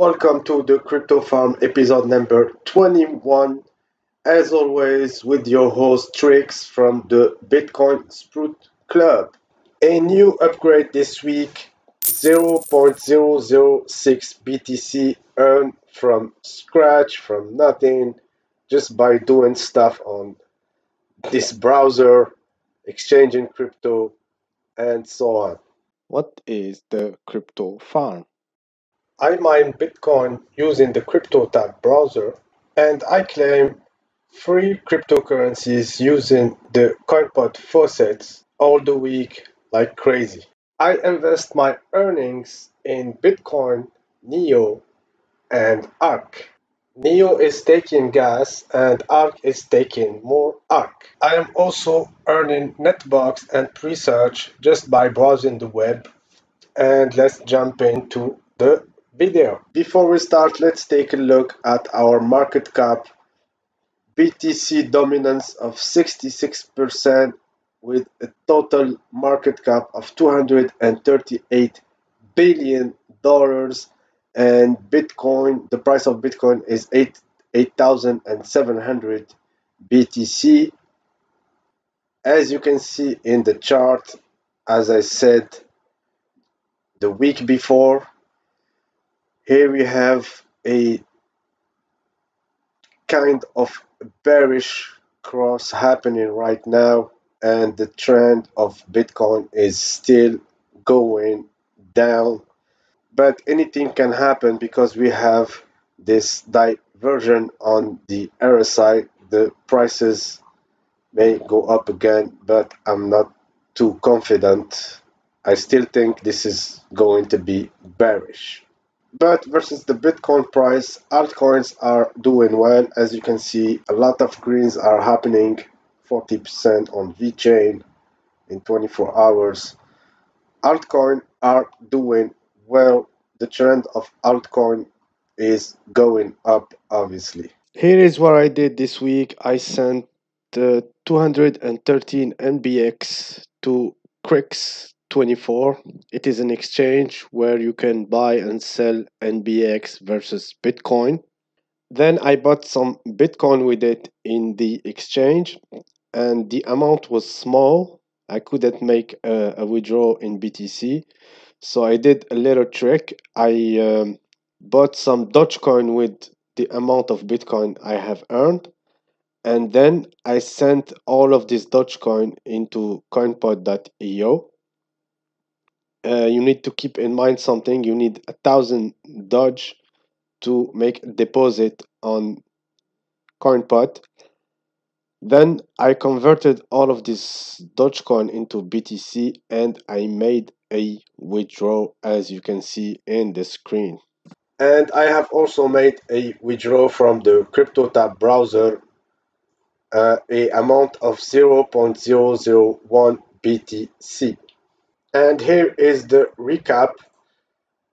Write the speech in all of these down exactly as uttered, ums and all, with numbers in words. Welcome to the Crypto Farm episode number twenty-one. As always, with your host Trix from the Bitcoin Sprout Club. A new upgrade this week: zero point zero zero six B T C earned from scratch, from nothing, just by doing stuff on this browser, exchanging crypto, and so on. What is the Crypto Farm? I mine Bitcoin using the CryptoTab browser, and I claim free cryptocurrencies using the CoinPot faucets all the week like crazy. I invest my earnings in Bitcoin, Neo, and ARK. Neo is taking gas and ARK is taking more ARK. I am also earning NetBox and PreSearch just by browsing the web. And let's jump into the video. Before we start, let's take a look at our market cap. B T C dominance of sixty-six percent with a total market cap of two hundred thirty-eight billion dollars, and Bitcoin, the price of Bitcoin is eight thousand seven hundred B T C. As you can see in the chart, as I said the week before, here we have a kind of bearish cross happening right now, and the trend of Bitcoin is still going down. But anything can happen because we have this diversion on the R S I. The prices may go up again, but I'm not too confident. I still think this is going to be bearish. But versus the Bitcoin price, altcoins are doing well. As you can see, a lot of greens are happening, forty percent on VeChain in twenty-four hours. Altcoins are doing well. The trend of altcoin is going up, obviously. Here is what I did this week. I sent the two hundred thirteen N B X to Crix twenty-four. It is an exchange where you can buy and sell N B X versus Bitcoin. Then I bought some Bitcoin with it in the exchange, and the amount was small. I couldn't make a, a withdrawal in B T C, so I did a little trick. I um, bought some Dogecoin with the amount of Bitcoin I have earned, and then I sent all of this Dogecoin into CoinPot dot E O. Uh, you need to keep in mind something. You need a thousand Doge to make a deposit on CoinPot. Then I converted all of this Dogecoin into B T C, and I made a withdrawal, as you can see in the screen. And I have also made a withdrawal from the CryptoTab browser, uh, a amount of zero point zero zero one B T C. And here is the recap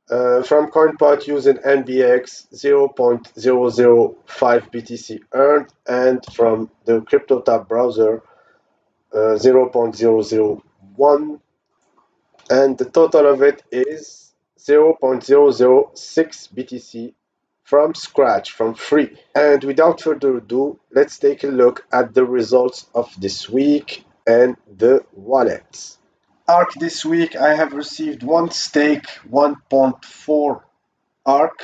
uh, from CoinPot using N B X, zero point zero zero five B T C earned, and from the CryptoTab browser, uh, zero point zero zero one, and the total of it is zero point zero zero six B T C from scratch, from free. And without further ado, let's take a look at the results of this week and the wallets. ARK this week, I have received one stake, one point four ARK,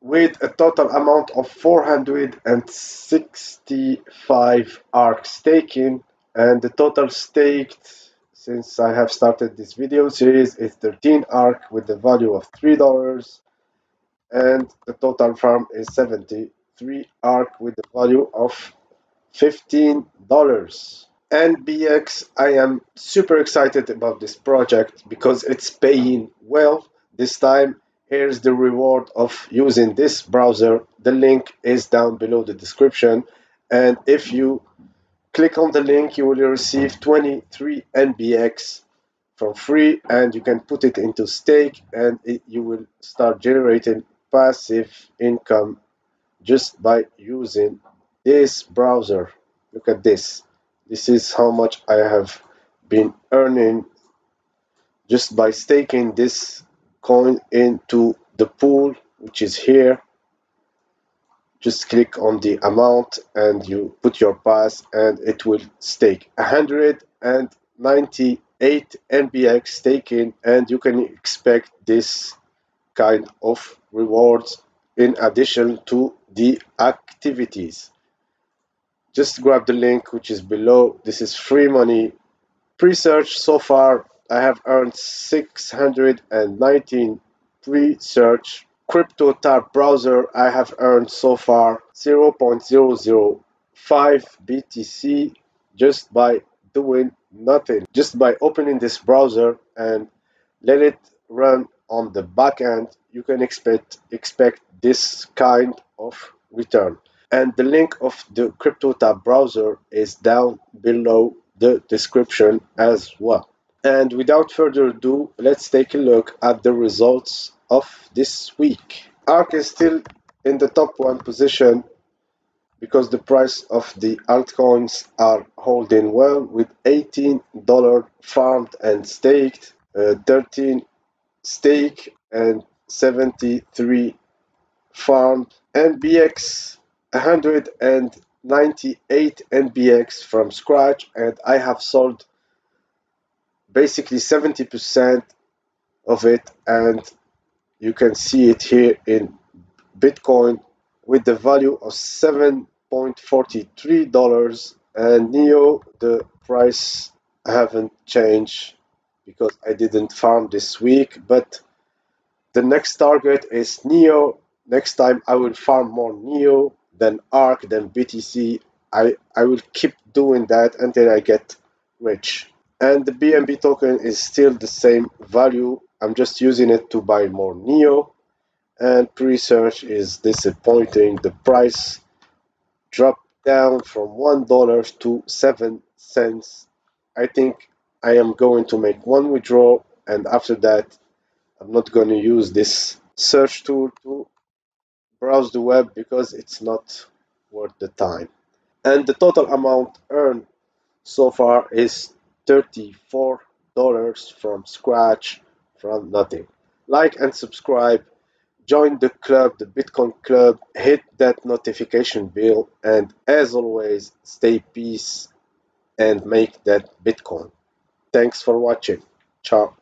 with a total amount of four hundred sixty-five ARK staking, and the total staked since I have started this video series is thirteen ARK with the value of three dollars, and the total farm is seventy-three ARK with the value of fifteen dollars. N B X, I am super excited about this project because it's paying well this time. Here's the reward of using this browser. The link is down below the description, and if you click on the link, you will receive twenty-three N B X for free, and you can put it into stake, and it, you will start generating passive income just by using this browser. Look at this. This is how much I have been earning just by staking this coin into the pool which is here. Just click on the amount and you put your pass, and it will stake one hundred ninety-eight N B X staking, and you can expect this kind of rewards in addition to the activities. Just grab the link which is below. This is free money PreSearch. So far I have earned six hundred nineteen PreSearch. CryptoTab browser, I have earned so far zero point zero zero five B T C just by doing nothing, just by opening this browser and let it run on the back end. You can expect expect this kind of return, and the link of the CryptoTab browser is down below the description as well. And without further ado, let's take a look at the results of this week. ARK is still in the top one position because the price of the altcoins are holding well, with eighteen dollars farmed and staked, uh, thirteen stake and seventy-three farmed. N B X, one hundred ninety-eight N B X from scratch, and I have sold basically seventy percent of it, and you can see it here in Bitcoin with the value of seven point four three dollars, and Neo, the price haven't changed because I didn't farm this week, but the next target is Neo. Next time I will farm more Neo, then ARK, then B T C. I, I will keep doing that until I get rich. And the B N B token is still the same value. I'm just using it to buy more Neo. And PreSearch is disappointing. The price dropped down from one dollar to seven cents. I think I am going to make one withdrawal, and after that I'm not going to use this search tool to browse the web because it's not worth the time. And the total amount earned so far is thirty-four dollars from scratch, from nothing. Like and subscribe, join the club, the Bitcoin club, hit that notification bell, and as always, stay peace and make that Bitcoin. Thanks for watching. Ciao.